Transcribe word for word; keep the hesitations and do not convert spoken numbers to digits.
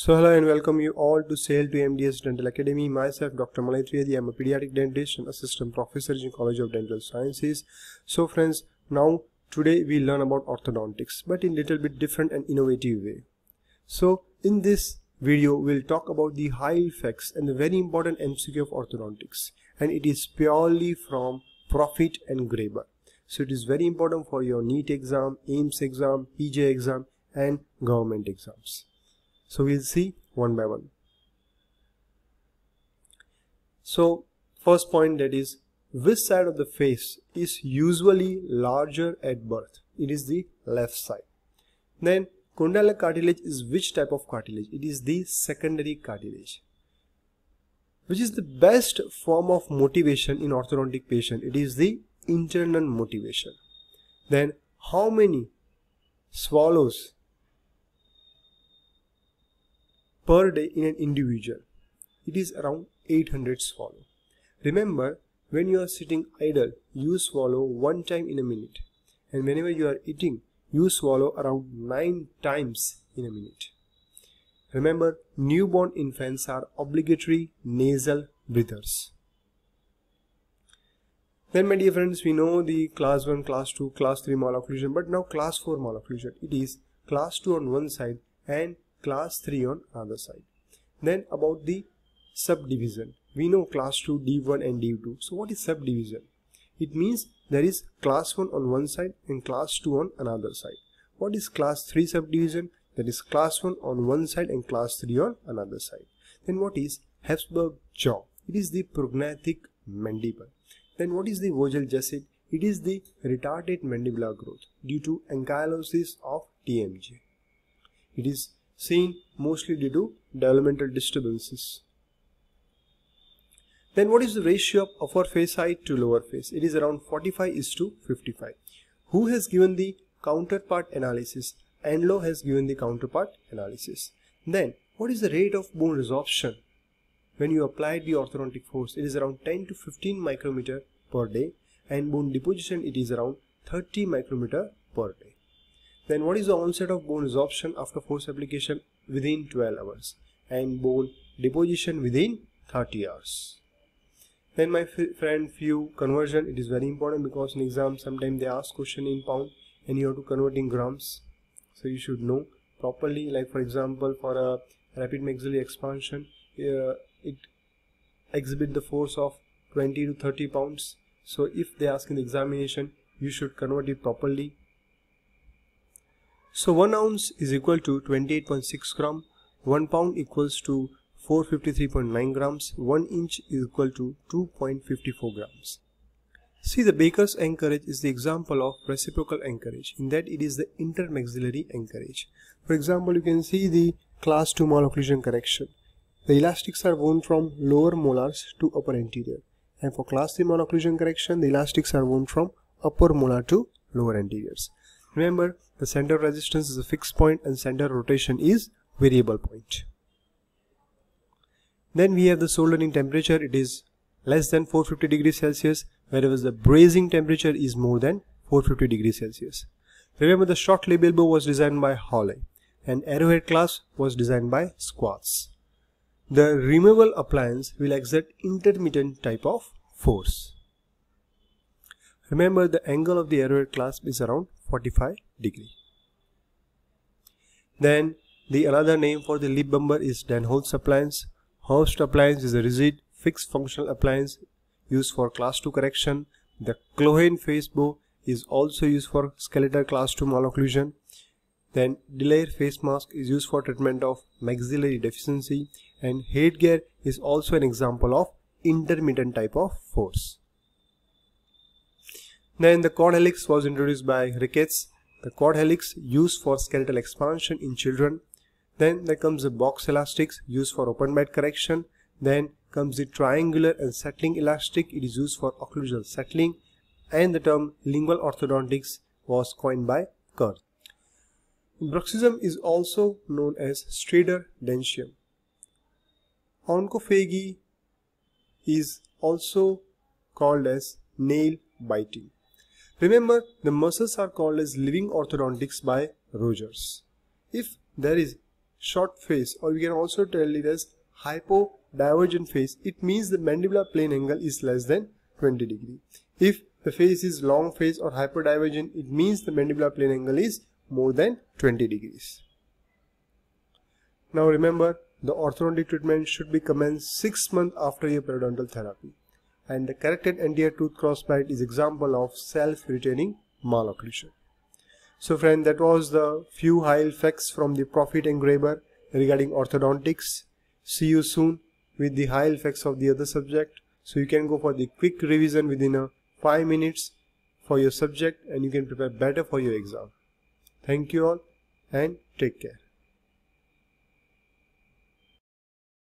So hello and welcome you all to Sale to M D S Dental Academy. Myself Doctor Malay Trivedi. I am a pediatric dentist and assistant professor in College of Dental Sciences. So friends, now today we learn about orthodontics, but in little bit different and innovative way. So in this video we'll talk about the high facts and the very important M C Q of orthodontics, and it is purely from Proffit and Graber. So it is very important for your NEET exam, AIMS exam, P J exam and government exams. So we'll see one by one. So first point, that is, which side of the face is usually larger at birth? It is the left side. Then condylar cartilage is which type of cartilage? It is the secondary cartilage. Which is the best form of motivation in orthodontic patient? It is the internal motivation. Then how many swallows per day in an individual? It is around eight hundred swallow. Remember, when you are sitting idle, you swallow one time in a minute, and whenever you are eating, you swallow around nine times in a minute. Remember, newborn infants are obligatory nasal breathers. Then my dear friends, we know the class one, class two, class three malocclusion, but now class four malocclusion. It is class two on one side and class three on other side. Then about the subdivision, we know class two, D one and D two. So what is subdivision? It means there is class one on one side and class two on another side. What is class three subdivision? That is class one on one side and class three on another side. Then what is Habsburg jaw? It is the prognathic mandible. Then what is the Vogel gusset? It is the retarded mandibular growth due to ankylosis of T M J. It is seen mostly due to developmental disturbances. Then what is the ratio of upper face height to lower face? It is around forty-five is to fifty-five. Who has given the counterpart analysis? Enlow has given the counterpart analysis. Then what is the rate of bone resorption when you apply the orthodontic force? It is around ten to fifteen micrometer per day, and bone deposition, it is around thirty micrometer per day. Then what is the onset of bone resorption after force application? Within twelve hours, and bone deposition within thirty hours. Then my friend, few conversion, it is very important because in exam sometimes they ask question in pound and you have to convert in grams. So you should know properly, like for example for a rapid maxillary expansion, uh, it exhibit the force of twenty to thirty pounds. So if they ask in the examination, you should convert it properly. So one ounce is equal to twenty-eight point six gram, one pound equals to four hundred fifty-three point nine grams, one inch is equal to two point five four grams. See, the baker's anchorage is the example of reciprocal anchorage, in that it is the intermaxillary anchorage. For example, you can see the class two malocclusion correction. The elastics are wound from lower molars to upper anterior, and for class three malocclusion correction, the elastics are wound from upper molar to lower anteriors. Remember, the center of resistance is a fixed point and center of rotation is variable point. Then we have the soldering temperature, it is less than four hundred fifty degrees Celsius, whereas the brazing temperature is more than four hundred fifty degrees Celsius. Remember, the short labial bow was designed by Hawley, and arrowhead clasp was designed by Squats. The removal appliance will exert intermittent type of force. Remember, the angle of the arrowhead clasp is around forty-five degree. Then the another name for the lip bumper is Denholz appliance. Host appliance is a rigid fixed functional appliance used for class two correction. The Clohane face bow is also used for skeletal class two malocclusion. Then delayer face mask is used for treatment of maxillary deficiency, and headgear is also an example of intermittent type of force. Then the cord helix was introduced by Ricketts. The cord helix used for skeletal expansion in children. Then there comes the box elastics used for open bite correction. Then comes the triangular and settling elastic. It is used for occlusal settling. And the term lingual orthodontics was coined by Kurt. Bruxism is also known as Strader dentium. Oncophagy is also called as nail biting. Remember, the muscles are called as living orthodontics by Rogers. If there is short face, or we can also tell it as hypodivergent face. It means the mandibular plane angle is less than twenty degree. If the face is long face or hypodivergent, it means the mandibular plane angle is more than twenty degrees. Now remember, the orthodontic treatment should be commenced six months after your periodontal therapy, and the corrected anterior tooth crossbite is example of self-retaining malocclusion. So friend, that was the few high facts from the Proffit and Graber regarding orthodontics. See you soon with the high facts of the other subject. So you can go for the quick revision within a five minutes for your subject, and you can prepare better for your exam. Thank you all and take care.